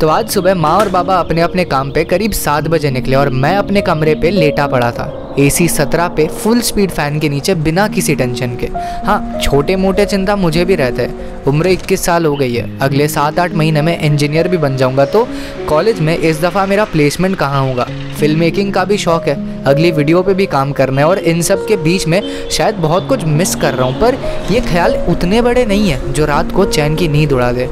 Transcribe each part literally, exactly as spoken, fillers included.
तो आज सुबह माँ और बाबा अपने अपने काम पे करीब सात बजे निकले और मैं अपने कमरे पे लेटा पड़ा था एसी सत्रह पे फुल स्पीड फैन के नीचे बिना किसी टेंशन के। हाँ, छोटे मोटे चिंता मुझे भी रहते हैं। उम्र इक्कीस साल हो गई है, अगले सात आठ महीने में इंजीनियर भी बन जाऊंगा। तो कॉलेज में इस दफ़ा मेरा प्लेसमेंट कहाँ होगा। फिल्म मेकिंग का भी शौक है, अगली वीडियो पे भी काम करना है और इन सब के बीच में शायद बहुत कुछ मिस कर रहा हूँ, पर ये ख्याल उतने बड़े नहीं है जो रात को चैन की नींद उड़ा दे।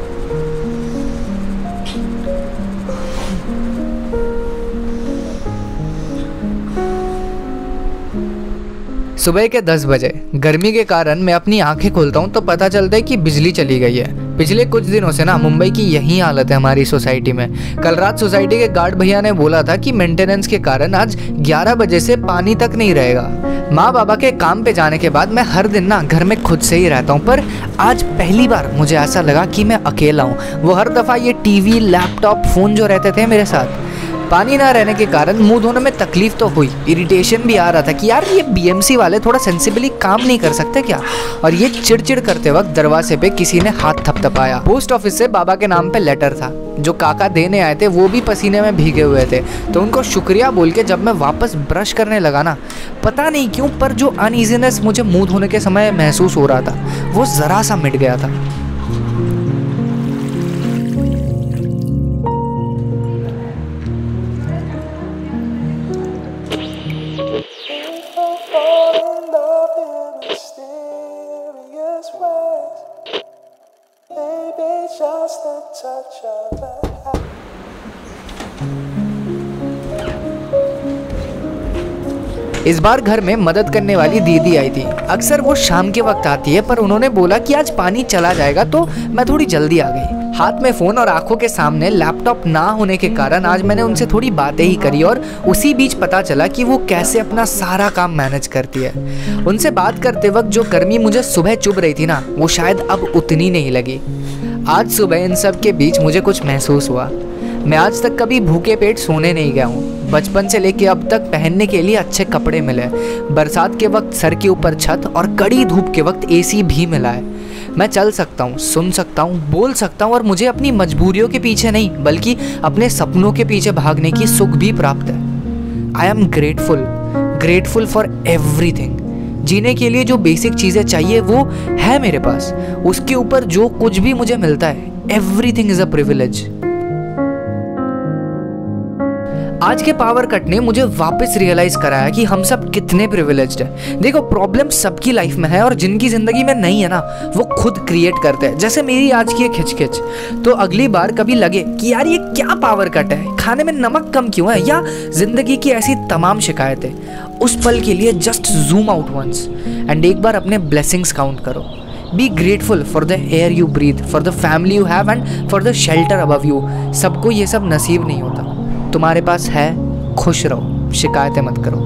सुबह के दस बजे गर्मी के कारण मैं अपनी आंखें खोलता हूँ तो पता चलता है कि बिजली चली गई है। पिछले कुछ दिनों से ना मुंबई की यही हालत है हमारी सोसाइटी में। कल रात सोसाइटी के गार्ड भैया ने बोला था कि मेंटेनेंस के कारण आज ग्यारह बजे से पानी तक नहीं रहेगा। माँ बाबा के काम पे जाने के बाद मैं हर दिन ना घर में खुद से ही रहता हूँ, पर आज पहली बार मुझे ऐसा लगा कि मैं अकेला हूँ। वो हर दफ़ा ये टी वी, लैपटॉप, फ़ोन जो रहते थे मेरे साथ। पानी ना रहने के कारण मुंह धोने में तकलीफ तो हुई, इरिटेशन भी आ रहा था कि यार ये बीएमसी वाले थोड़ा सेंसिबली काम नहीं कर सकते क्या। और ये चिड़चिड़ करते वक्त दरवाजे पे किसी ने हाथ थपथपाया। पोस्ट ऑफिस से बाबा के नाम पे लेटर था। जो काका देने आए थे वो भी पसीने में भीगे हुए थे, तो उनको शुक्रिया बोल के जब मैं वापस ब्रश करने लगा ना, पता नहीं क्यों पर जो अनईजीनेस मुझे मुँह धोने के समय महसूस हो रहा था वो ज़रा सा मिट गया था। इस बार घर में मदद करने वाली दीदी आई थी। अक्सर वो शाम के वक्त आती है, पर उन्होंने बोला कि आज पानी चला जाएगा तो मैं थोड़ी जल्दी आ गई। हाथ में फ़ोन और आंखों के सामने लैपटॉप ना होने के कारण आज मैंने उनसे थोड़ी बातें ही करी और उसी बीच पता चला कि वो कैसे अपना सारा काम मैनेज करती है। उनसे बात करते वक्त जो गर्मी मुझे सुबह चुभ रही थी ना, वो शायद अब उतनी नहीं लगी। आज सुबह इन सब के बीच मुझे कुछ महसूस हुआ। मैं आज तक कभी भूखे पेट सोने नहीं गया हूँ। बचपन से लेके अब तक पहनने के लिए अच्छे कपड़े मिले, बरसात के वक्त सर के ऊपर छत और कड़ी धूप के वक्त एसी भी मिला है। मैं चल सकता हूँ, सुन सकता हूँ, बोल सकता हूँ और मुझे अपनी मजबूरियों के पीछे नहीं बल्कि अपने सपनों के पीछे भागने की सुख भी प्राप्त है। I am grateful, grateful for every thing. जीने के लिए जो बेसिक चीज़ें चाहिए वो है मेरे पास, उसके ऊपर जो कुछ भी मुझे मिलता है every thing is a privilege. आज के पावर कट ने मुझे वापस रियलाइज़ कराया कि हम सब कितने प्रिविलेज्ड हैं। देखो, प्रॉब्लम सबकी लाइफ में है और जिनकी ज़िंदगी में नहीं है ना वो खुद क्रिएट करते हैं, जैसे मेरी आज की खिचखिच। तो अगली बार कभी लगे कि यार ये क्या पावर कट है, खाने में नमक कम क्यों है, या जिंदगी की ऐसी तमाम शिकायतें, उस पल के लिए just zoom out once and एक बार अपने ब्लेसिंग्स काउंट करो। Be grateful for the air you breathe, for the family you have and for the shelter above you. सबको ये सब नसीब नहीं होता। तुम्हारे पास है, खुश रहो, शिकायतें मत करो।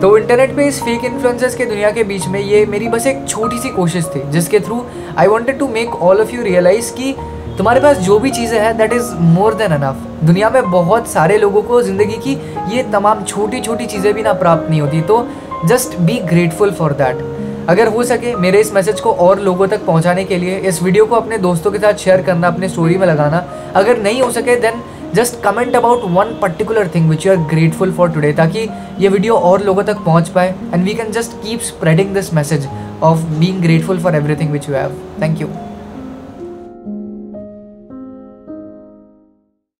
तो इंटरनेट पे इस फेक इन्फ्लुएंसर्स के दुनिया के बीच में ये मेरी बस एक छोटी सी कोशिश थी, जिसके through I wanted to make all of you realize कि तुम्हारे पास जो भी चीज़ें हैं that is more than enough. दुनिया में बहुत सारे लोगों को ज़िंदगी की ये तमाम छोटी छोटी चीज़ें भी ना प्राप्त नहीं होती, तो just be grateful for that. अगर हो सके मेरे इस मैसेज को और लोगों तक पहुँचाने के लिए इस वीडियो को अपने दोस्तों के साथ शेयर करना, अपने स्टोरी में लगाना। अगर नहीं हो सके then just comment about one particular thing which you are grateful for today, ताकि ये वीडियो और लोगों तक पहुंच पाए and we can just keep spreading this message of being grateful for everything which you have. Thank you.